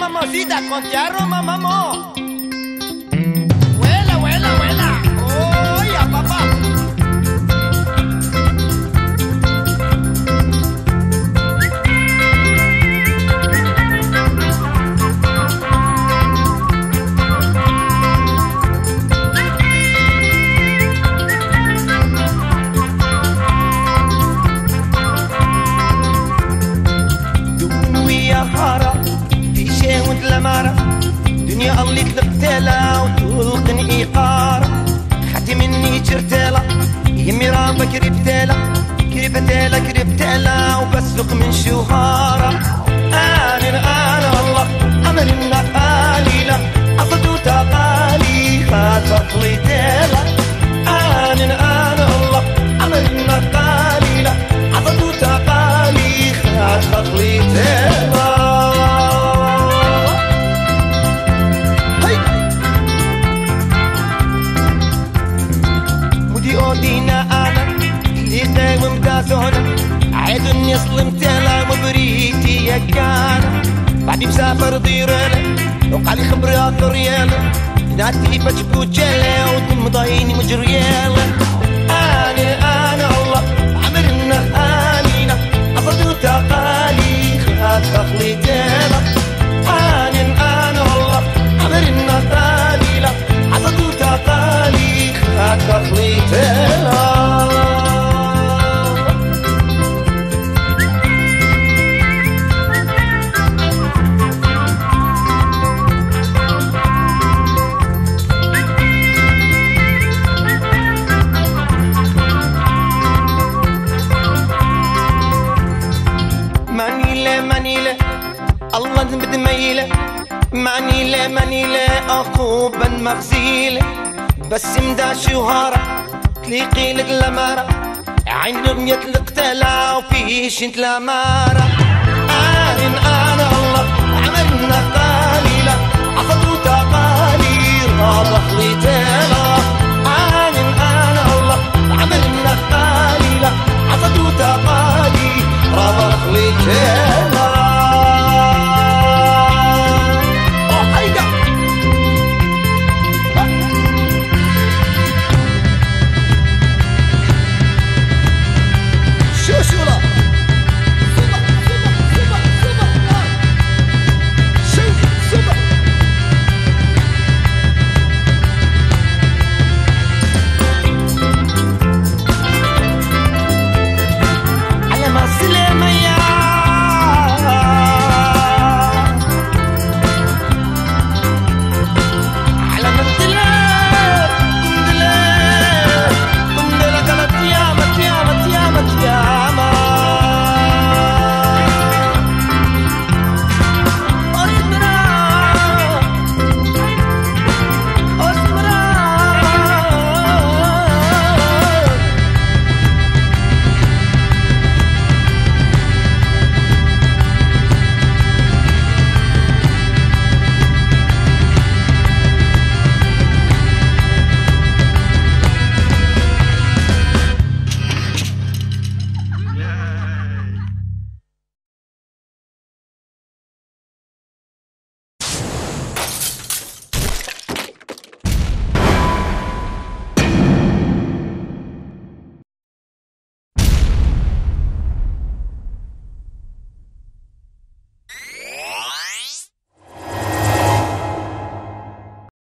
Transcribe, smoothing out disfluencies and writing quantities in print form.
mamacita, con te arruma mamó. Vuela, vuela, vuela. Oye, oh, papá. دنيا اللي كذبتلها وتلقني إيقارة حتى مني جرتلها يمي رابا كربتلها كربتلها كربتلها وبسلق من شهارة أنا والله عملنا قليلة أصدوتها قالي خاطري تلها أنا والله عملنا قليلة أصدوتها قالي خاطري تلها عيدني صلمت لها مبريتي يا كان بعدي مسافر ديرنا وقالي خبري اكثر يالا نادي بجبو جلا ودم ضايني مجريالا انا والله عمرنا خالينا افضل تقالي خلاص تخليتنا انا والله عمرنا خالينا افضل تقالي خلاص تخليتنا مانيلة مانيلة أخوبا مغزيلة بس مدا شهارة تليقي لك لمارة عين دمية لقتلة وفيش انت لمارة أنا الله عملنا قليلة عفضو تقالير رابح لتالة أنا الله عملنا قليلة عفضو تقالير